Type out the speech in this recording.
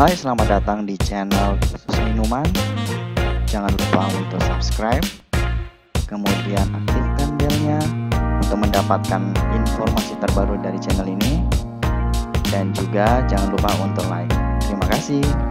Hai, selamat datang di channel Khusus Minuman. Jangan lupa untuk subscribe, kemudian aktifkan belnya untuk mendapatkan informasi terbaru dari channel ini, dan juga jangan lupa untuk like. Terima kasih.